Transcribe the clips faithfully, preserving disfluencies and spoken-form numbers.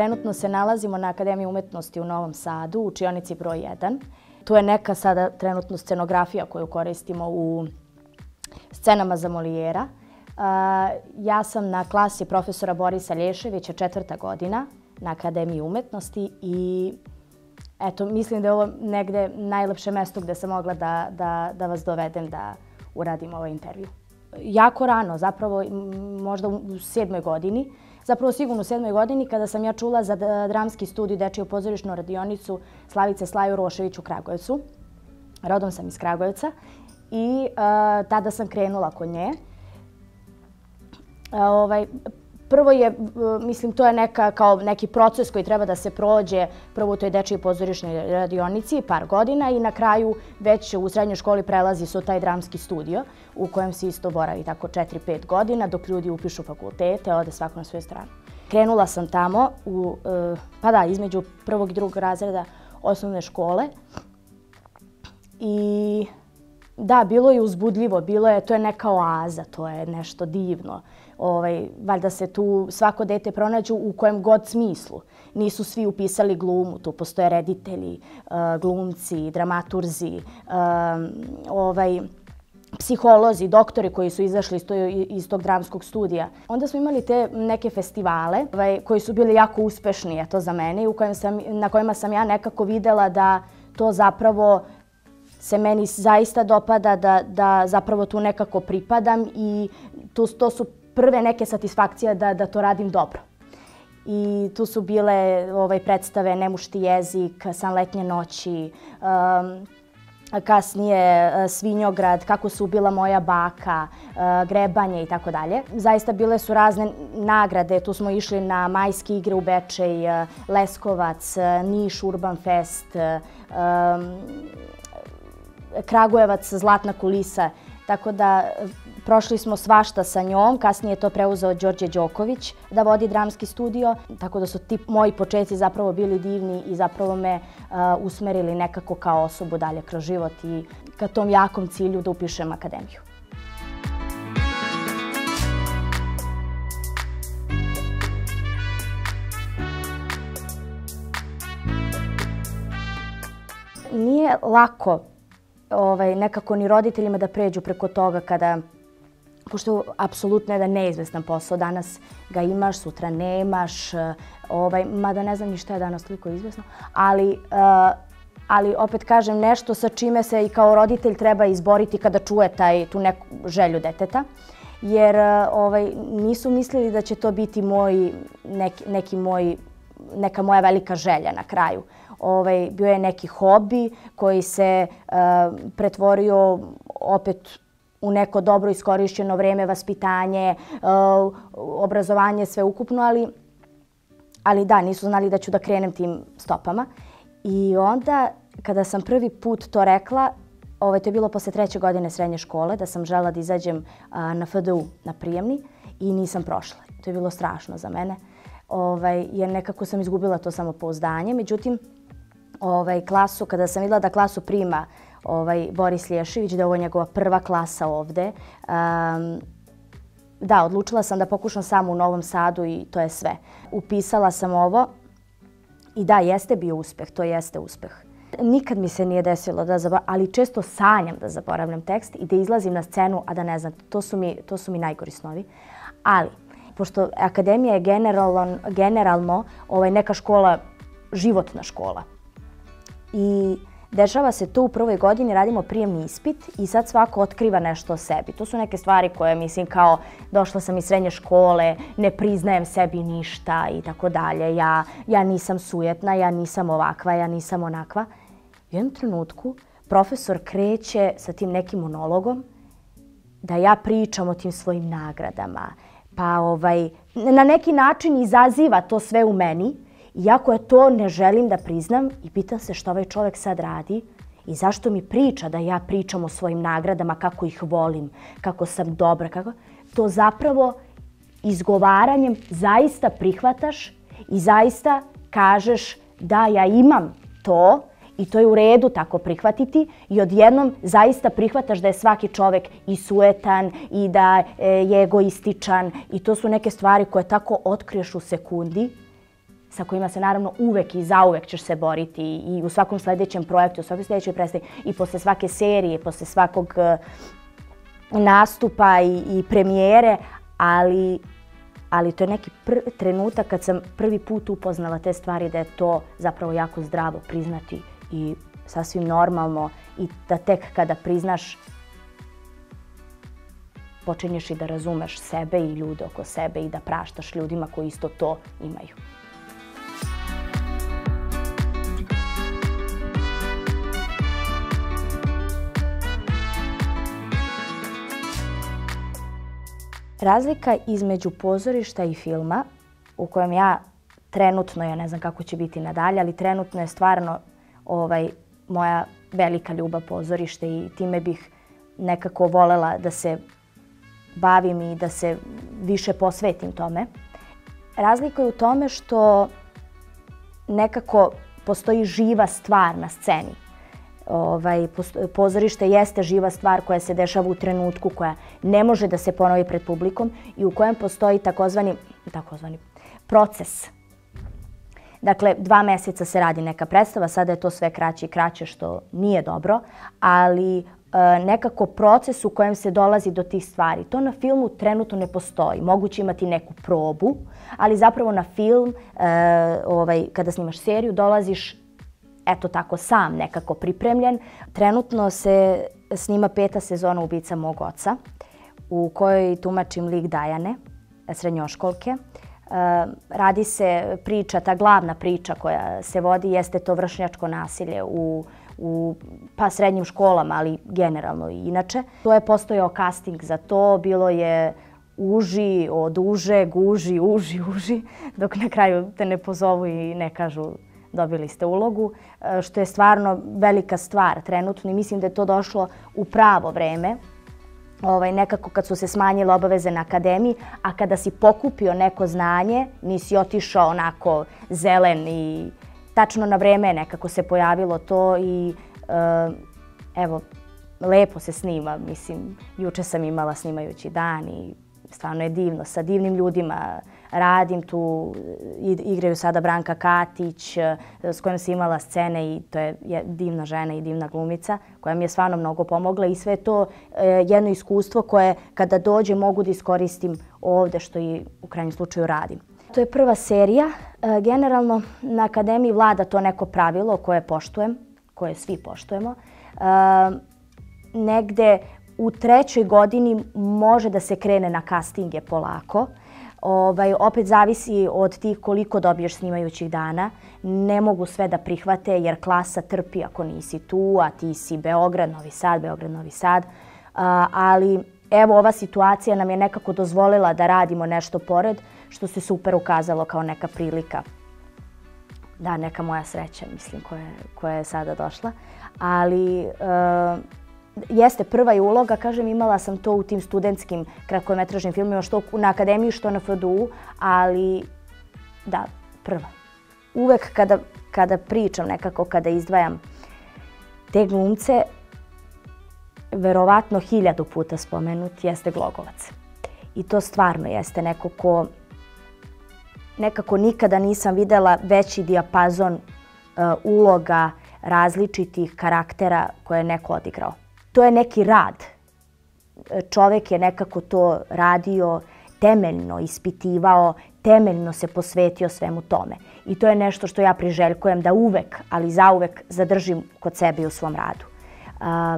Trenutno se nalazimo na Akademiji umetnosti u Novom Sadu, u učionici broj jedan. Tu je neka sada trenutno scenografija koju koristimo u scenama za Molijera. Ja sam na klasi profesora Borisa Lješevića, četvrta godina na Akademiji umetnosti i eto, mislim da je ovo negde najlepše mesto gde sam mogla da, da, da vas dovedem da uradim ovaj intervju. Jako rano, zapravo možda u sedmoj godini, zapravo sigurno u sedmoj godini kada sam ja čula za dramski studij Dečiju pozorišnu radionicu Slavice Slajić Rošević u Kragujevcu. Rodom sam iz Kragujevca i uh, tada sam krenula kod nje. Uh, ovaj, Prvo je, mislim, to je neka, kao neki proces koji treba da se prođe prvo u toj Dečjoj pozorišnoj radionici par godina i na kraju već u srednjoj školi prelazi se u taj dramski studio u kojem se isto boravi tako četiri pet godina dok ljudi upišu fakultete, ode svako na svoju stranu. Krenula sam tamo, u, pa da, između prvog i drugog razreda osnovne škole i da, bilo je uzbudljivo, bilo je, to je neka oaza, to je nešto divno. Ovaj, valjda se tu svako dete pronađu u kojem god smislu. Nisu svi upisali glumu, tu postoje reditelji, glumci, dramaturzi, ovaj, psiholozi, doktori koji su izašli iz tog dramskog studija. Onda smo imali te neke festivale ovaj, koji su bili jako uspešni, eto, za mene, u kojem sam, na kojima sam ja nekako videla da to zapravo se meni zaista dopada, da, da zapravo tu nekako pripadam i to, to su prve neke satisfakcije da, da to radim dobro. I tu su bile ovaj, predstave Nemušti jezik, Sanjletnje noći, um, kasnije Svinjograd, Kako se ubila moja baka, uh, Grebanje i tako dalje. Zaista bile su razne nagrade, tu smo išli na majske igre u Bečej, Leskovac, Niš, Urban Fest, um, Kragujevac, Zlatna kulisa, tako da prošli smo svašta sa njom. Kasnije je to preuzeo Đorđe Đoković da vodi dramski studio, tako da su ti moji početci zapravo bili divni i zapravo me uh, usmerili nekako kao osobu dalje kroz život i ka tom jakom cilju da upišem akademiju. Nije lako Ovaj, nekako ni roditeljima da pređu preko toga kada, pošto apsolutno je da neizvestan posao, danas ga imaš, sutra nemaš, ovaj, mada ne znam ni šta je danas toliko izvesno, ali, uh, ali opet kažem nešto sa čime se i kao roditelj treba izboriti kada čuje taj, tu neku želju deteta, jer uh, ovaj, nisu mislili da će to biti moj, neki, neki moj, neka moja velika želja na kraju. Ovaj, bio je neki hobi koji se uh, pretvorio opet u neko dobro iskorišćeno vrijeme, vaspitanje, uh, obrazovanje, sve ukupno, ali, ali da, nisu znali da ću da krenem tim stopama. I onda, kada sam prvi put to rekla, ovaj, to je bilo posle treće godine srednje škole, da sam žela da izađem uh, na F D U, na prijemni, i nisam prošla. To je bilo strašno za mene, ovaj, jer nekako sam izgubila to samopouzdanje. Međutim, Ovaj, klasu, kada sam vidjela da klasu prima ovaj, Boris Lješivić, da je ovo njegova prva klasa ovde, um, da, odlučila sam da pokušam samo u Novom Sadu i to je sve. Upisala sam ovo i da, jeste bio uspeh, to jeste uspeh. Nikad mi se nije desilo da zaboravim, ali često sanjam da zaboravljam tekst i da izlazim na scenu, a da ne znam, to su mi, to su mi najgori snovi. Ali, pošto akademija je generalno, generalno ovaj, neka škola, životna škola, i dešava se to u prvoj godini, radimo prijemni ispit i sad svako otkriva nešto o sebi. To su neke stvari koje, mislim, kao došla sam iz srednje škole, ne priznajem sebi ništa i tako dalje. Ja nisam sujetna, ja nisam ovakva, ja nisam onakva. U jednom trenutku profesor kreće sa tim nekim monologom da ja pričam o tim svojim nagradama. Pa ovaj, na neki način izaziva to sve u meni. Iako ja to ne želim da priznam i pitam se što ovaj čovjek sad radi i zašto mi priča da ja pričam o svojim nagradama, kako ih volim, kako sam dobra, kako... To zapravo izgovaranjem zaista prihvataš i zaista kažeš da ja imam to i to je u redu tako prihvatiti i odjednom zaista prihvataš da je svaki čovjek i sujetan i da je egoističan i to su neke stvari koje tako otkriješ u sekundi. sa kojima se naravno uvek i zauvek ćeš se boriti i u svakom sljedećem projektu, u svakoj sljedećoj predstavi i posle svake serije, posle svakog nastupa i premijere, ali ali to je neki trenutak kad sam prvi put upoznala te stvari da je to zapravo jako zdravo priznati i sasvim normalno i da tek kada priznaš počinješ i da razumeš sebe i ljude oko sebe i da praštaš ljudima koji isto to imaju. Razlika između pozorišta i filma, u kojem ja trenutno, ja ne znam kako će biti nadalje, ali trenutno je stvarno ovaj, moja velika ljubav pozorište i time bih nekako volela da se bavim i da se više posvetim tome. Razlika je u tome što nekako postoji živa stvar na sceni. Ovaj, pozorište jeste živa stvar koja se dešava u trenutku, koja ne može da se ponovi pred publikom i u kojem postoji takozvani proces. Dakle, dva mjeseca se radi neka predstava, sada je to sve kraće i kraće što nije dobro, ali e, nekako proces u kojem se dolazi do tih stvari. To na filmu trenutno ne postoji. Moguće imati neku probu, ali zapravo na film, e, ovaj, kada snimaš seriju, dolaziš eto tako sam nekako pripremljen. Trenutno se snima peta sezona Ubica mog oca u kojoj tumačim lik Dajane, srednjoškolke. Radi se priča, ta glavna priča koja se vodi jeste to vršnjačko nasilje u, u pa srednjim školama, ali generalno i inače. To je postojao casting za to, bilo je uži, od uže, guži, uži, uži, dok na kraju te ne pozovu i ne kažu dobili ste ulogu, što je stvarno velika stvar trenutno i mislim da je to došlo u pravo vreme. Ovaj, nekako kad su se smanjile obaveze na akademiji, a kada si pokupio neko znanje, nisi otišao onako zelen i tačno na vreme nekako se pojavilo to i evo, lepo se snima. Mislim, juče sam imala snimajući dan i stvarno je divno, sa divnim ljudima radim tu, igraju sada Branka Katić s kojom sam imala scene i to je divna žena i divna glumica koja mi je stvarno mnogo pomogla i sve to jedno iskustvo koje kada dođe mogu da iskoristim ovde što i u krajnjem slučaju radim. To je prva serija. Generalno na akademiji vlada to neko pravilo koje poštujem, koje svi poštujemo. Negde u trećoj godini može da se krene na kastinge polako. Ovaj, opet zavisi od tih koliko dobiješ snimajućih dana. Ne mogu sve da prihvate jer klasa trpi ako nisi tu, a ti si Beograd, Novi Sad, Beograd, Novi Sad. A, ali evo ova situacija nam je nekako dozvolila da radimo nešto pored što se super ukazalo kao neka prilika. Da, neka moja sreća mislim koja, koja je sada došla. Ali e, jeste prva i uloga, kažem, imala sam to u tim studentskim kratkometražnim filmima, što na akademiji, što na F D U, ali da, prva. Uvek kada, kada pričam nekako, kada izdvajam te glumce, verovatno hiljadu puta spomenut jeste Glogovac. I to stvarno jeste neko ko, nekako nikada nisam videla veći dijapazon uh, uloga različitih karaktera koje je neko odigrao. To je neki rad. Čovjek je nekako to radio, temeljno ispitivao, temeljno se posvetio svemu tome. I to je nešto što ja priželjkujem da uvek, ali zauvek zadržim kod sebe i u svom radu.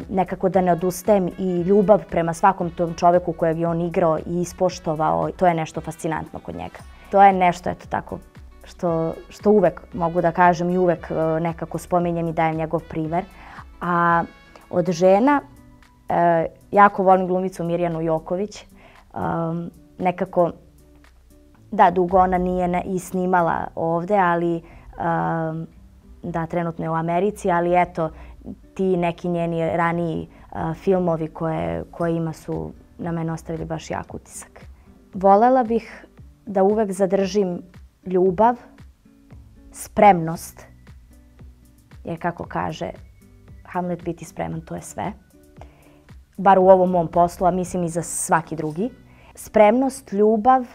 Nekako da ne odustajem i ljubav prema svakom tom čovjeku kojeg je on igrao i ispoštovao. To je nešto fascinantno kod njega. To je nešto, eto tako, što, što uvek mogu da kažem i uvek nekako spominjem i dajem njegov primer. A od žena, e, jako volim glumicu Mirjanu Joković. E, nekako, da, dugo ona nije ne, i snimala ovde, ali e, da, trenutno je u Americi, ali eto, ti neki njeni raniji e, filmovi koje, koje ima su na mene ostavili baš jak utisak. Volela bih da uvek zadržim ljubav, spremnost, jer kako kaže Hamlet, biti spreman, to je sve. Bar u ovom mom poslu, a mislim i za svaki drugi. Spremnost, ljubav,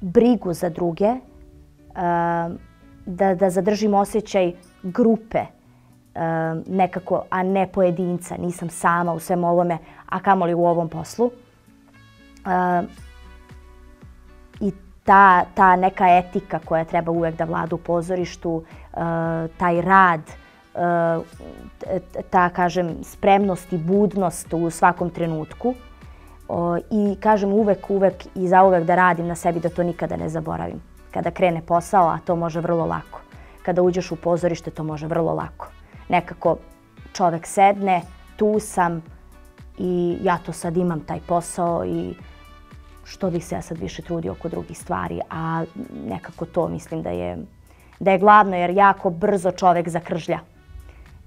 brigu za druge, da zadržim osjećaj grupe nekako, a ne pojedinca. Nisam sama u svem ovome, a kamoli u ovom poslu. I ta neka etika koja treba uvek da vlada u pozorištu, taj rad, ta, kažem, spremnost i budnost u svakom trenutku. I, kažem, uvek, uvek i zauvek da radim na sebi, da to nikada ne zaboravim. Kada krene posao, a to može vrlo lako. Kada uđeš u pozorište, to može vrlo lako. Nekako čovek sedne, tu sam i ja to sad imam, taj posao, i što bih se ja sad više trudio oko drugih stvari, a nekako to mislim da je, da je glavno, jer jako brzo čovek zakržlja.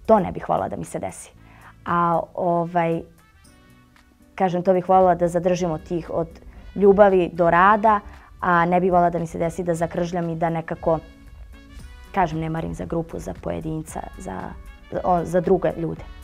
To ne bih voljela da mi se desi. A, ovaj, kažem, to bih voljela da zadržimo tih od ljubavi do rada, a ne bih voljela da mi se desi da zakržljam i da nekako, kažem, ne marim za grupu, za pojedinca, za, za, za druge ljude.